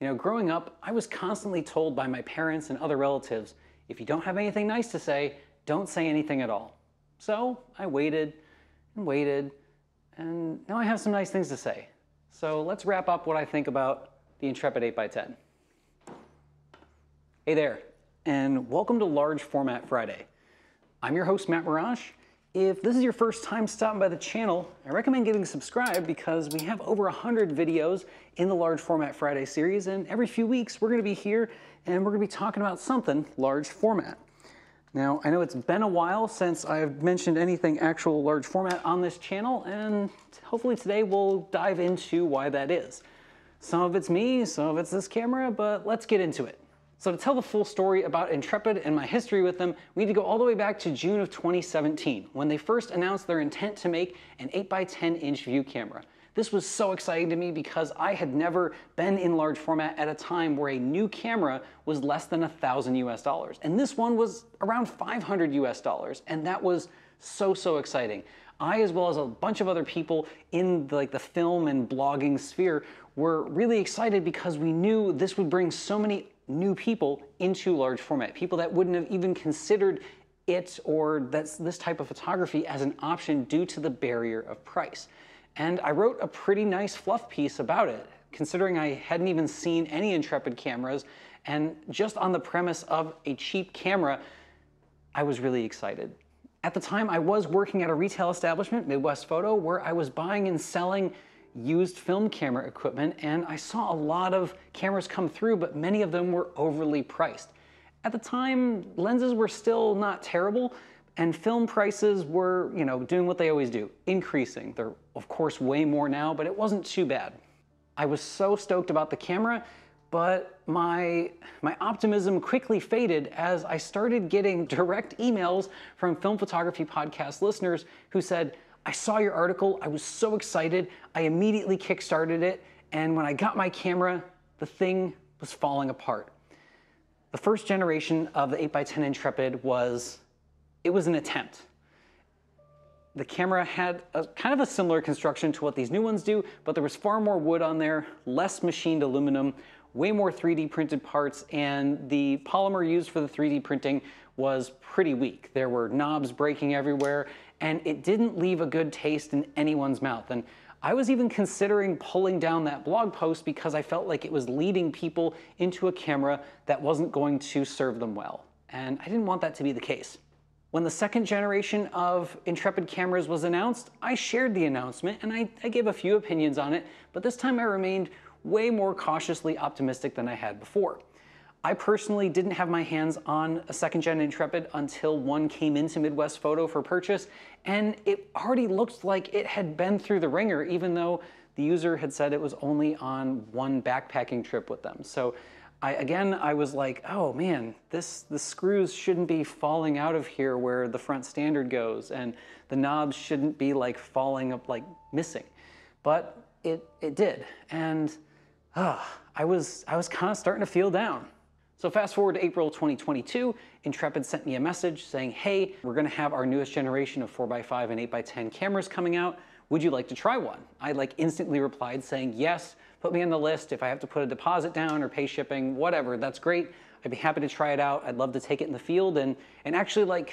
You know, growing up, I was constantly told by my parents and other relatives, if you don't have anything nice to say, don't say anything at all. So I waited and waited, and now I have some nice things to say. So let's wrap up what I think about the Intrepid 8x10. Hey there, and welcome to Large Format Friday. I'm your host, Matt Marrash. If this is your first time stopping by the channel, I recommend getting subscribed because we have over 100 videos in the Large Format Friday series, and every few weeks we're gonna be here and we're gonna be talking about something large format. Now, I know it's been a while since I've mentioned anything actual large format on this channel, and hopefully today we'll dive into why that is. Some of it's me, some of it's this camera, but let's get into it. So to tell the full story about Intrepid and my history with them, we need to go all the way back to June of 2017, when they first announced their intent to make an 8x10 inch view camera. This was so exciting to me because I had never been in large format at a time where a new camera was less than $1,000 US. And this one was around $500 US, and that was so exciting. I, as well as a bunch of other people in the film and blogging sphere, were really excited because we knew this would bring so many new people into large format, people that wouldn't have even considered it or this type of photography as an option due to the barrier of price. And I wrote a pretty nice fluff piece about it, considering I hadn't even seen any Intrepid cameras, and just on the premise of a cheap camera, I was really excited. At the time, I was working at a retail establishment, Midwest Photo, where I was buying and selling used film camera equipment, and I saw a lot of cameras come through, but many of them were overly priced. At the time, lenses were still not terrible, and film prices were, you know, doing what they always do, increasing. They're, of course, way more now, but it wasn't too bad. I was so stoked about the camera, but my optimism quickly faded as I started getting direct emails from film photography podcast listeners who said, I saw your article, I was so excited, I immediately kickstarted it, and when I got my camera, the thing was falling apart. The first generation of the 8x10 Intrepid was an attempt. The camera had kind of a similar construction to what these new ones do, but there was far more wood on there, less machined aluminum, way more 3D printed parts, and the polymer used for the 3D printing was pretty weak. There were knobs breaking everywhere, and it didn't leave a good taste in anyone's mouth. And I was even considering pulling down that blog post because I felt like it was leading people into a camera that wasn't going to serve them well. And I didn't want that to be the case. When the second generation of Intrepid cameras was announced, I shared the announcement and I gave a few opinions on it, but this time I remained way more cautiously optimistic than I had before. I personally didn't have my hands on a second-gen Intrepid until one came into Midwest Photo for purchase, and it already looked like it had been through the ringer, even though the user had said it was only on one backpacking trip with them. So I was like, oh man, the screws shouldn't be falling out of here where the front standard goes, and the knobs shouldn't be falling up, missing. But it did, and I was kind of starting to feel down. So fast forward to April 2022, Intrepid sent me a message saying, hey, we're gonna have our newest generation of 4x5 and 8x10 cameras coming out. Would you like to try one? I instantly replied saying, yes, put me on the list. If I have to put a deposit down or pay shipping, whatever, that's great. I'd be happy to try it out. I'd love to take it in the field and actually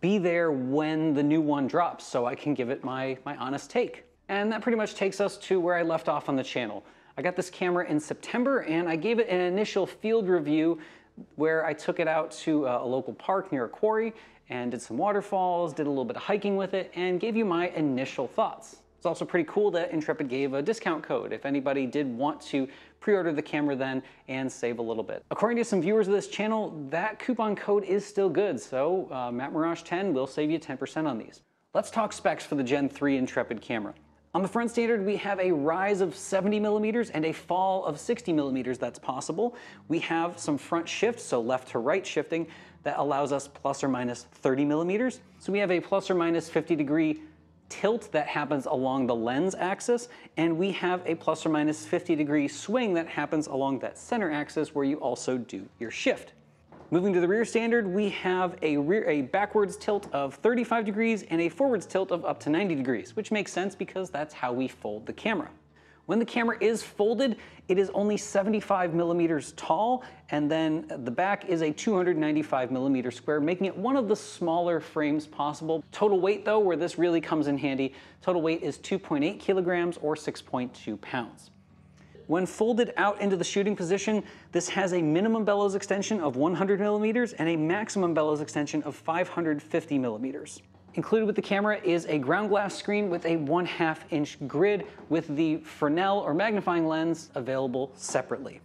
be there when the new one drops so I can give it my honest take. And that pretty much takes us to where I left off on the channel. I got this camera in September and I gave it an initial field review where I took it out to a local park near a quarry and did some waterfalls, did a little bit of hiking with it, and gave you my initial thoughts. It's also pretty cool that Intrepid gave a discount code if anybody did want to pre-order the camera then and save a little bit. According to some viewers of this channel, that coupon code is still good, so MattMarrash10 will save you 10% on these. Let's talk specs for the Gen 3 Intrepid camera. On the front standard, we have a rise of 70mm and a fall of 60mm that's possible. We have some front shift, so left to right shifting, that allows us plus or minus 30mm. So we have a plus or minus 50-degree tilt that happens along the lens axis, and we have a plus or minus 50-degree swing that happens along that center axis where you also do your shift. Moving to the rear standard, we have a backwards tilt of 35 degrees and a forwards tilt of up to 90 degrees, which makes sense because that's how we fold the camera. When the camera is folded, it is only 75 millimeters tall, and then the back is a 295 millimeter square, making it one of the smaller frames possible. Total weight though, where this really comes in handy, total weight is 2.8 kilograms or 6.2 pounds. When folded out into the shooting position, this has a minimum bellows extension of 100 millimeters and a maximum bellows extension of 550 millimeters. Included with the camera is a ground glass screen with a 1/2-inch grid with the Fresnel or magnifying lens available separately.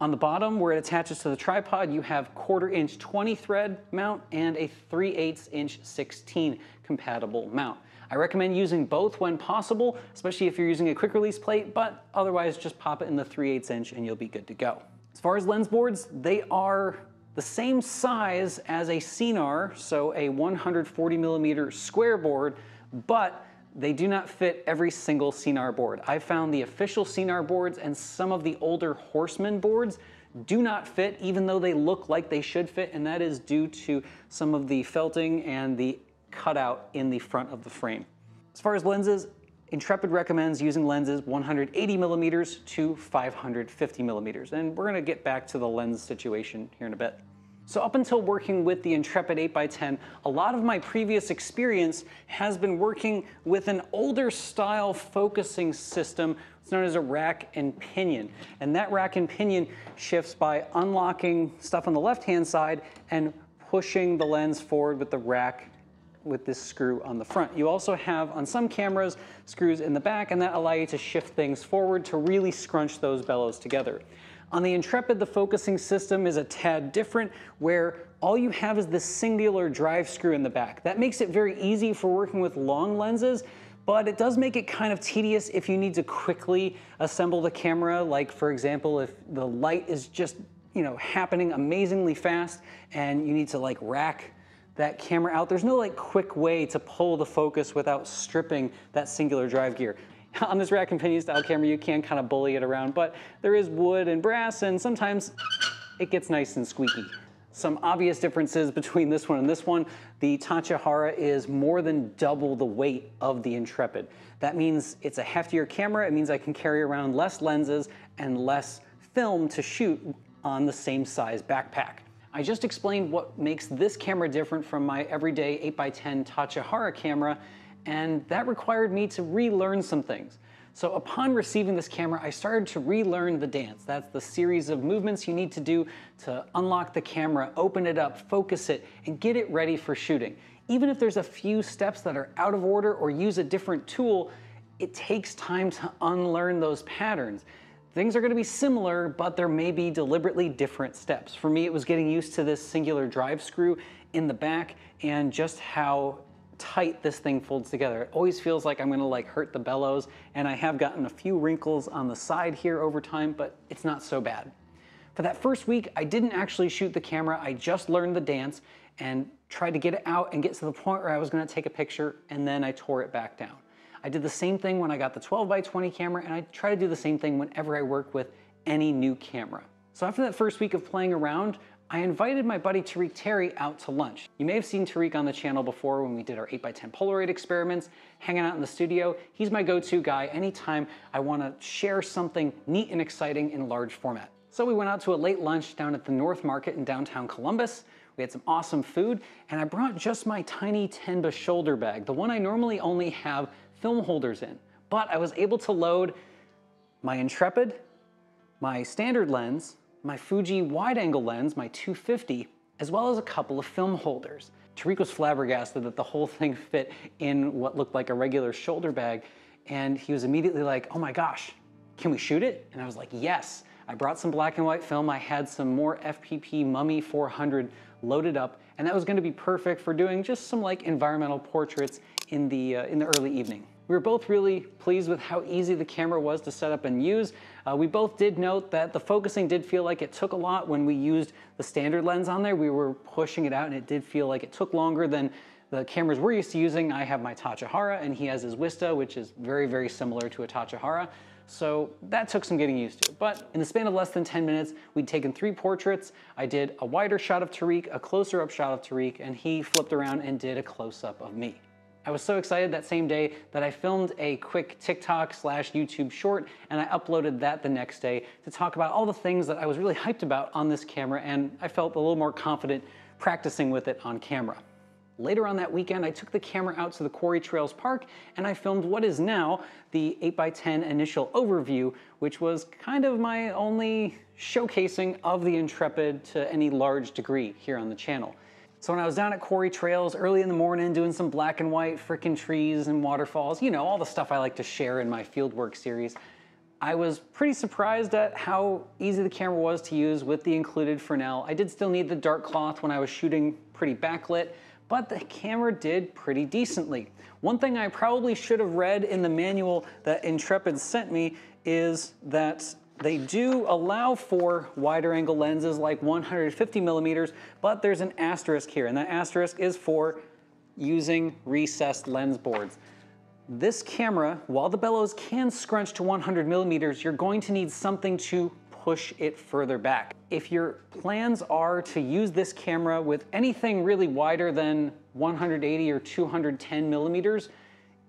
On the bottom, where it attaches to the tripod, you have 1/4-inch 20 thread mount and a 3/8-inch 16 compatible mount. I recommend using both when possible, especially if you're using a quick release plate, but otherwise just pop it in the 3/8-inch and you'll be good to go. As far as lens boards, they are the same size as a Cinar, so a 140 millimeter square board, but they do not fit every single Cinar board. I found the official Cinar boards and some of the older Horseman boards do not fit, even though they look like they should fit, and that is due to some of the felting and the cutout in the front of the frame. As far as lenses, Intrepid recommends using lenses 180 millimeters to 550 millimeters, and we're going to get back to the lens situation here in a bit. So up until working with the Intrepid 8x10, a lot of my previous experience has been working with an older style focusing system. It's known as a rack and pinion, and that rack and pinion shifts by unlocking stuff on the left-hand side and pushing the lens forward with the rack with this screw on the front. You also have, on some cameras, screws in the back, and that allow you to shift things forward to really scrunch those bellows together. On the Intrepid, the focusing system is a tad different, where all you have is this singular drive screw in the back. That makes it very easy for working with long lenses, but it does make it kind of tedious if you need to quickly assemble the camera, like for example, if the light is just, you know, happening amazingly fast and you need to like rack that camera out. There's no like quick way to pull the focus without stripping that singular drive gear. On this rack and pinion style camera, you can kind of bully it around, but there is wood and brass, and sometimes it gets nice and squeaky. Some obvious differences between this one and this one: the Tachihara is more than double the weight of the Intrepid. That means it's a heftier camera. It means I can carry around less lenses and less film to shoot on the same size backpack. I just explained what makes this camera different from my everyday 8x10 Tachihara camera, and that required me to relearn some things. So upon receiving this camera, I started to relearn the dance. That's the series of movements you need to do to unlock the camera, open it up, focus it, and get it ready for shooting. Even if there's a few steps that are out of order or use a different tool, it takes time to unlearn those patterns. Things are going to be similar, but there may be deliberately different steps. For me, it was getting used to this singular drive screw in the back and just how tight this thing folds together. It always feels like I'm going to like hurt the bellows, and I have gotten a few wrinkles on the side here over time, but it's not so bad. For that first week, I didn't actually shoot the camera. I just learned the dance and tried to get it out and get to the point where I was going to take a picture, and then I tore it back down. I did the same thing when I got the 12x20 camera, and I try to do the same thing whenever I work with any new camera. So after that first week of playing around, I invited my buddy Tariq Terry out to lunch. You may have seen Tariq on the channel before when we did our 8x10 Polaroid experiments, hanging out in the studio. He's my go-to guy anytime I want to share something neat and exciting in large format. So we went out to a late lunch down at the North Market in downtown Columbus. We had some awesome food, and I brought just my tiny Tenba shoulder bag, the one I normally only have film holders in, but I was able to load my Intrepid, my standard lens, my Fuji wide-angle lens, my 250, as well as a couple of film holders. Tariq was flabbergasted that the whole thing fit in what looked like a regular shoulder bag, and he was immediately like, "Oh my gosh, can we shoot it?" And I was like, "Yes." I brought some black and white film. I had some more FPP Mummy 400 loaded up, and that was going to be perfect for doing just some like environmental portraits in the early evening. We were both really pleased with how easy the camera was to set up and use. We both did note that the focusing did feel like it took a lot when we used the standard lens on there. We were pushing it out, and it did feel like it took longer than the cameras we're used to using. I have my Tachihara, and he has his Wista, which is very, very similar to a Tachihara. So that took some getting used to. But in the span of less than 10 minutes, we'd taken 3 portraits. I did a wider shot of Tariq, a closer up shot of Tariq, and he flipped around and did a close up of me. I was so excited that same day that I filmed a quick TikTok/YouTube short, and I uploaded that the next day to talk about all the things that I was really hyped about on this camera, and I felt a little more confident practicing with it on camera. Later on that weekend, I took the camera out to the Quarry Trails Park and I filmed what is now the 8x10 initial overview, which was kind of my only showcasing of the Intrepid to any large degree here on the channel. So when I was down at Quarry Trails early in the morning doing some black and white frickin' trees and waterfalls, you know, all the stuff I like to share in my fieldwork series, I was pretty surprised at how easy the camera was to use with the included Fresnel. I did still need the dark cloth when I was shooting pretty backlit, but the camera did pretty decently. One thing I probably should have read in the manual that Intrepid sent me is that they do allow for wider angle lenses like 150 millimeters, but there's an asterisk here, and that asterisk is for using recessed lens boards. This camera, while the bellows can scrunch to 100 millimeters, you're going to need something to push it further back. If your plans are to use this camera with anything really wider than 180 or 210 millimeters,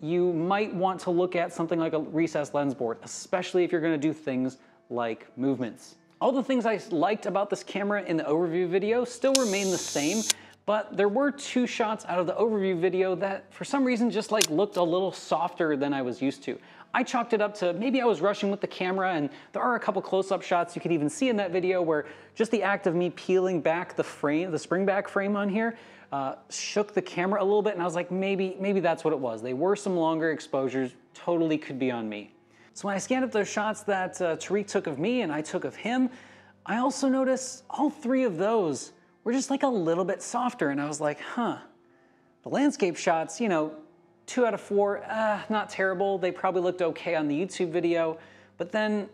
you might want to look at something like a recessed lens board, especially if you're going to do things like movements. All the things I liked about this camera in the overview video still remain the same, but there were two shots out of the overview video that for some reason just like looked a little softer than I was used to. I chalked it up to maybe I was rushing with the camera, and there are a couple close-up shots you could even see in that video where just the act of me peeling back the frame, the spring back frame on here, shook the camera a little bit, and I was like, maybe that's what it was. They were some longer exposures, totally could be on me. So when I scanned up those shots that Tariq took of me and I took of him, I also noticed all three of those were just like a little bit softer, and I was like, huh, the landscape shots, you know, 2 out of 4, not terrible. They probably looked okay on the YouTube video. But then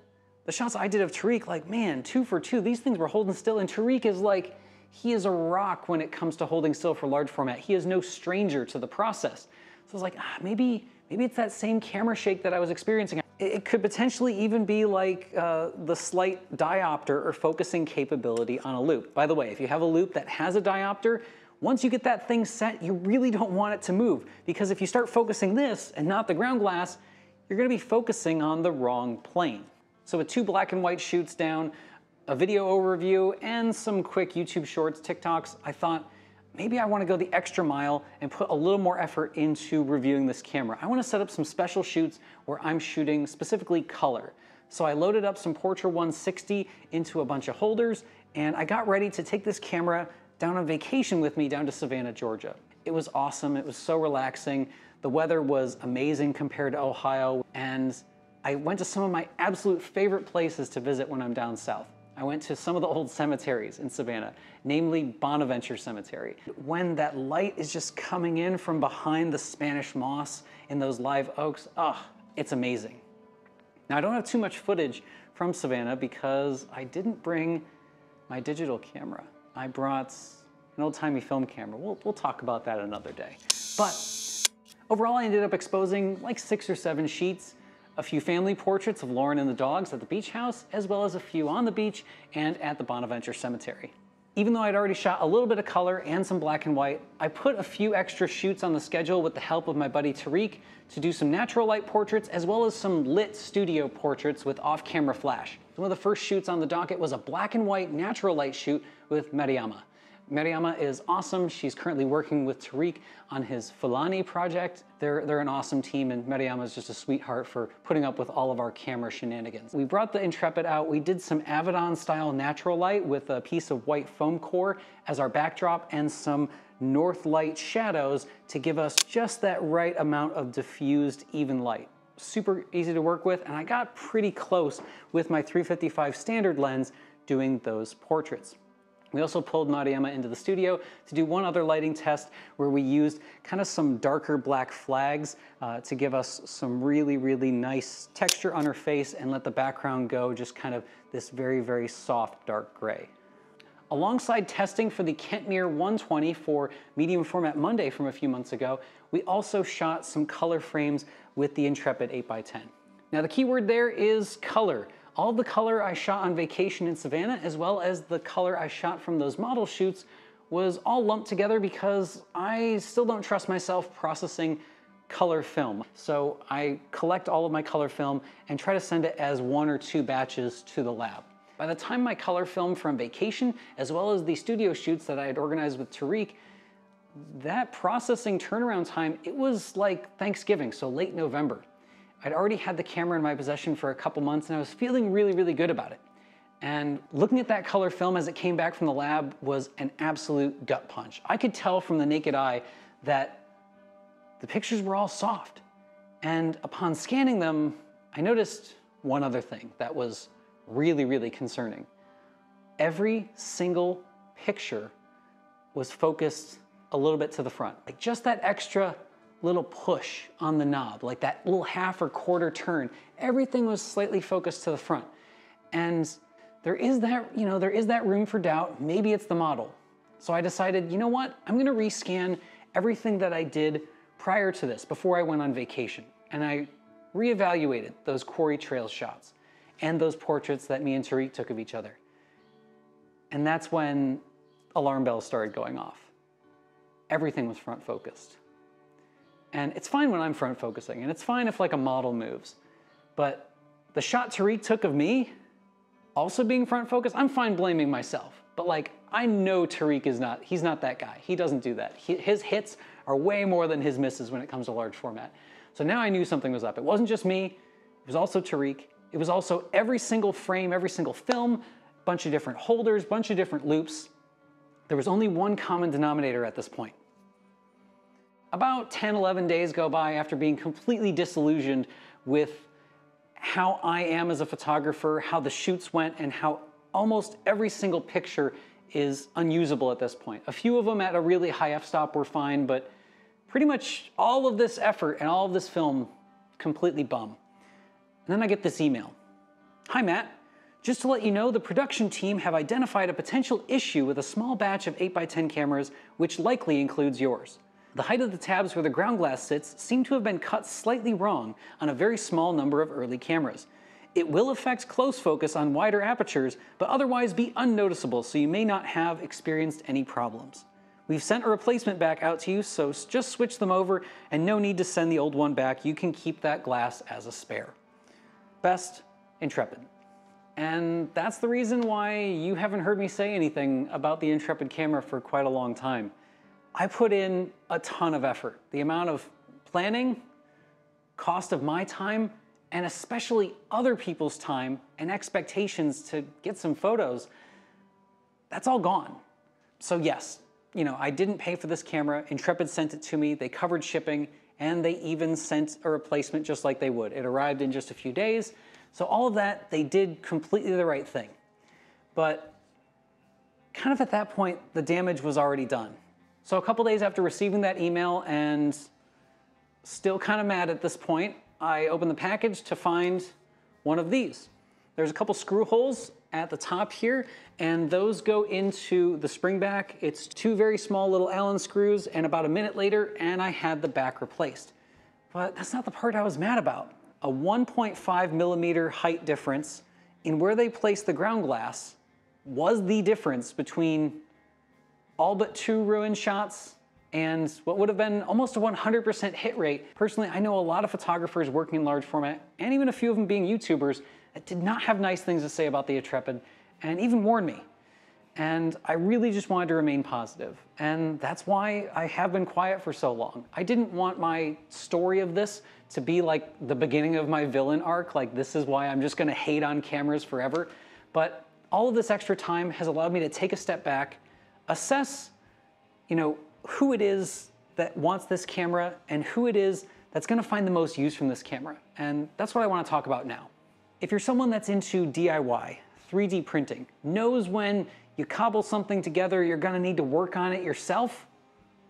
the shots I did of Tariq, like, man, 2 for 2. These things were holding still. And Tariq is like, he is a rock when it comes to holding still for large format. He is no stranger to the process. So I was like, maybe it's that same camera shake that I was experiencing. It could potentially even be like the slight diopter or focusing capability on a loop. By the way, if you have a loop that has a diopter, once you get that thing set, you really don't want it to move, because if you start focusing this and not the ground glass, you're gonna be focusing on the wrong plane. So with 2 black and white shoots down, a video overview, and some quick YouTube shorts, TikToks, I thought maybe I wanna go the extra mile and put a little more effort into reviewing this camera. I wanna set up some special shoots where I'm shooting specifically color. So I loaded up some Portra 160 into a bunch of holders, and I got ready to take this camera down on vacation with me down to Savannah, Georgia. It was awesome, it was so relaxing. The weather was amazing compared to Ohio, and I went to some of my absolute favorite places to visit when I'm down south. I went to some of the old cemeteries in Savannah, namely Bonaventure Cemetery. When that light is just coming in from behind the Spanish moss in those live oaks, it's amazing. Now I don't have too much footage from Savannah because I didn't bring my digital camera. I brought an old-timey film camera. We'll talk about that another day. But overall, I ended up exposing like 6 or 7 sheets, a few family portraits of Lauren and the dogs at the beach house, as well as a few on the beach and at the Bonaventure Cemetery. Even though I'd already shot a little bit of color and some black and white, I put a few extra shoots on the schedule with the help of my buddy Tariq to do some natural light portraits as well as some lit studio portraits with off-camera flash. One of the first shoots on the docket was a black and white natural light shoot with Mariama. Mariama is awesome. She's currently working with Tariq on his Fulani project. They're an awesome team, and Mariama is just a sweetheart for putting up with all of our camera shenanigans. We brought the Intrepid out. We did some Avedon style natural light with a piece of white foam core as our backdrop and some north light shadows to give us just that right amount of diffused even light. Super easy to work with, and I got pretty close with my 355 standard lens doing those portraits. We also pulled Mariama into the studio to do one other lighting test where we used kind of some darker black flags to give us some really, really nice texture on her face and let the background go just kind of this very, very soft dark gray. Alongside testing for the Kentmere 120 for Medium Format Monday from a few months ago, we also shot some color frames with the Intrepid 8x10. Now the key word there is color. All of the color I shot on vacation in Savannah, as well as the color I shot from those model shoots, was all lumped together because I still don't trust myself processing color film. So I collect all of my color film and try to send it as one or two batches to the lab. By the time my color film from vacation, as well as the studio shoots that I had organized with Tariq, that processing turnaround time, it was like Thanksgiving, so late November. I'd already had the camera in my possession for a couple months and I was feeling really, really good about it. And looking at that color film as it came back from the lab was an absolute gut punch. I could tell from the naked eye that the pictures were all soft. And upon scanning them, I noticed one other thing that was really, really concerning. Every single picture was focused a little bit to the front, like just that extra little push on the knob, like that little half or quarter turn. Everything was slightly focused to the front. And there is that, there is that room for doubt. Maybe it's the model. So I decided, you know what? I'm gonna rescan everything that I did prior to this, before I went on vacation. And I reevaluated those Quarry Trails shots and those portraits that me and Tariq took of each other. And that's when alarm bells started going off. Everything was front focused. And it's fine when I'm front focusing, and it's fine if like a model moves, but the shot Tariq took of me also being front focused, I'm fine blaming myself, but like I know Tariq is not, he's not that guy. He doesn't do that. His hits are way more than his misses when it comes to large format. So now I knew something was up. It wasn't just me, it was also Tariq. It was also every single frame, every single film, bunch of different holders, bunch of different loops. There was only one common denominator at this point. About 10, 11 days go by after being completely disillusioned with how I am as a photographer, how the shoots went, and how almost every single picture is unusable at this point. A few of them at a really high f-stop were fine, but pretty much all of this effort and all of this film, completely bum. And then I get this email. Hi, Matt. Just to let you know, the production team have identified a potential issue with a small batch of 8x10 cameras, which likely includes yours. The height of the tabs where the ground glass sits seem to have been cut slightly wrong on a very small number of early cameras. It will affect close focus on wider apertures, but otherwise be unnoticeable, so you may not have experienced any problems. We've sent a replacement back out to you, so just switch them over and no need to send the old one back. You can keep that glass as a spare. Best, Intrepid. And that's the reason why you haven't heard me say anything about the Intrepid camera for quite a long time. I put in a ton of effort. The amount of planning, cost of my time, and especially other people's time and expectations to get some photos, that's all gone. So yes, I didn't pay for this camera. Intrepid sent it to me, they covered shipping, and they even sent a replacement just like they would. It arrived in just a few days. So all of that, they did completely the right thing. But kind of at that point, the damage was already done. So a couple days after receiving that email and still kind of mad at this point, I opened the package to find one of these. There's a couple screw holes at the top here, and those go into the spring back. It's two very small little Allen screws, and about a minute later, and I had the back replaced. But that's not the part I was mad about. A 1.5 millimeter height difference in where they placed the ground glass was the difference between all but two ruined shots and what would have been almost a 100% hit rate. Personally, I know a lot of photographers working in large format, and even a few of them being YouTubers, that did not have nice things to say about the Intrepid and even warned me. And I really just wanted to remain positive. And that's why I have been quiet for so long. I didn't want my story of this to be like the beginning of my villain arc, like this is why I'm just gonna hate on cameras forever. But all of this extra time has allowed me to take a step back, assess, who it is that wants this camera and who it is that's gonna find the most use from this camera. And that's what I wanna talk about now. If you're someone that's into DIY, 3D printing, knows when you cobble something together, you're gonna need to work on it yourself,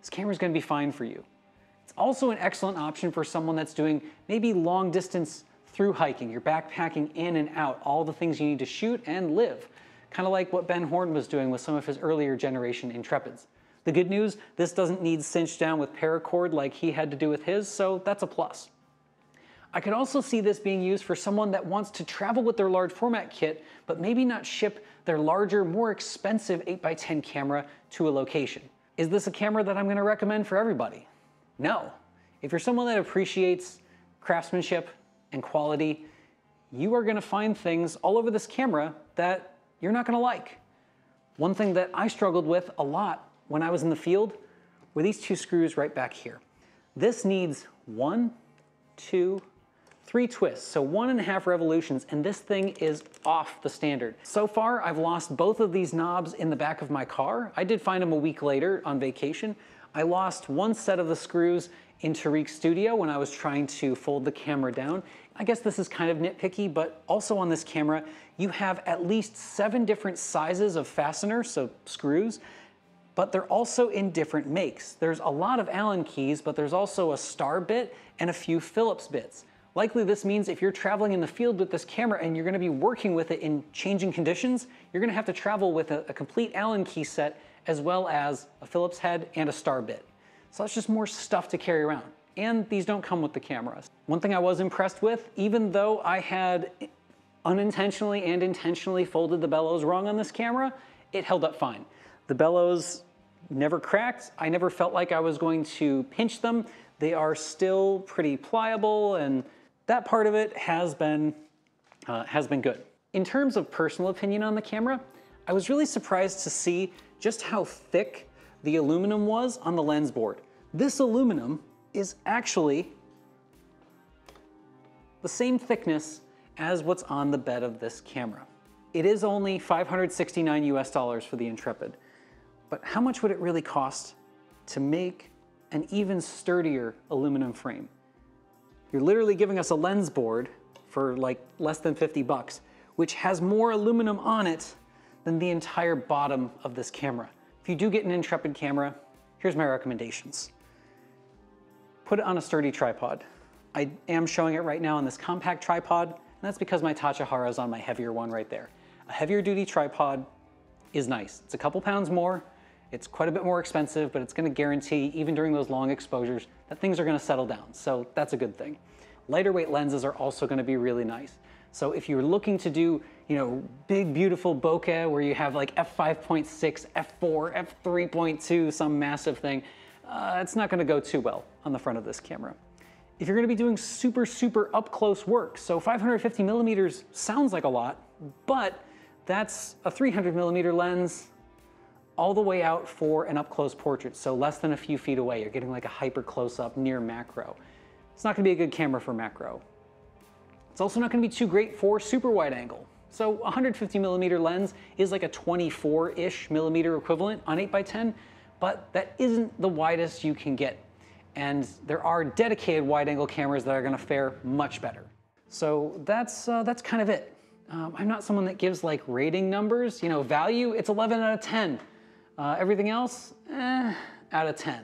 this camera's gonna be fine for you. It's also an excellent option for someone that's doing maybe long distance through hiking, you're backpacking in and out, all the things you need to shoot and live. Kind of like what Ben Horn was doing with some of his earlier generation Intrepids. The good news, this doesn't need cinched down with paracord like he had to do with his, so that's a plus. I could also see this being used for someone that wants to travel with their large format kit, but maybe not ship their larger, more expensive 8x10 camera to a location. Is this a camera that I'm gonna recommend for everybody? No. If you're someone that appreciates craftsmanship and quality, you are gonna find things all over this camera that you're not gonna like. One thing that I struggled with a lot when I was in the field were these two screws right back here. This needs 1, 2, 3 twists, so 1.5 revolutions, and this thing is off the standard. So far, I've lost both of these knobs in the back of my car. I did find them a week later on vacation. I lost one set of the screws in Tariq's studio when I was trying to fold the camera down. I guess this is kind of nitpicky, but also on this camera, you have at least 7 different sizes of fasteners, so screws, but they're also in different makes. There's a lot of Allen keys, but there's also a star bit and a few Phillips bits. Likely this means if you're traveling in the field with this camera and you're gonna be working with it in changing conditions, you're gonna have to travel with a complete Allen key set as well as a Phillips head and a star bit. So that's just more stuff to carry around. And these don't come with the cameras. One thing I was impressed with, even though I had unintentionally and intentionally folded the bellows wrong on this camera, it held up fine. The bellows never cracked. I never felt like I was going to pinch them. They are still pretty pliable, and that part of it has been good. In terms of personal opinion on the camera, I was really surprised to see just how thick the aluminum was on the lens board. This aluminum is actually the same thickness as what's on the bed of this camera. It is only $569 for the Intrepid, but how much would it really cost to make an even sturdier aluminum frame? You're literally giving us a lens board for like less than 50 bucks, which has more aluminum on it than the entire bottom of this camera. If you do get an Intrepid camera, here's my recommendations. Put it on a sturdy tripod. I am showing it right now on this compact tripod, and that's because my Tachihara is on my heavier one right there. A heavier duty tripod is nice. It's a couple pounds more, it's quite a bit more expensive, but it's gonna guarantee, even during those long exposures, that things are gonna settle down, so that's a good thing. Lighter weight lenses are also gonna be really nice. So if you're looking to do, you know, big, beautiful bokeh where you have like f5.6, f4, f3.2, some massive thing, it's not gonna go too well on the front of this camera. If you're gonna be doing super, super up close work, so 550 millimeters sounds like a lot, but that's a 300 millimeter lens all the way out for an up close portrait. So less than a few feet away, you're getting like a hyper close up near macro. It's not gonna be a good camera for macro. It's also not gonna be too great for super wide angle. So 150 millimeter lens is like a 24-ish millimeter equivalent on 8x10, but that isn't the widest you can get. And there are dedicated wide angle cameras that are gonna fare much better. So that's kind of it. I'm not someone that gives like rating numbers, you know, value, it's 11 out of 10. Everything else, out of 10.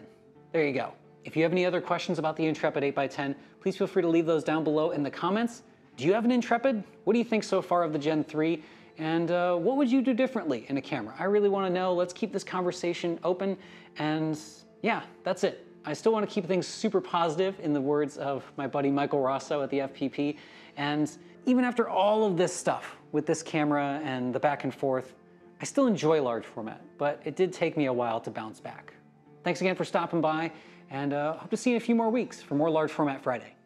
There you go. If you have any other questions about the Intrepid 8x10, please feel free to leave those down below in the comments. Do you have an Intrepid? What do you think so far of the Gen 3? And what would you do differently in a camera? I really wanna know. Let's keep this conversation open. And yeah, that's it. I still wanna keep things super positive, in the words of my buddy Michael Rosso at the FPP. And even after all of this stuff with this camera and the back and forth, I still enjoy large format, but it did take me a while to bounce back. Thanks again for stopping by, and hope to see you in a few more weeks for more Large Format Friday.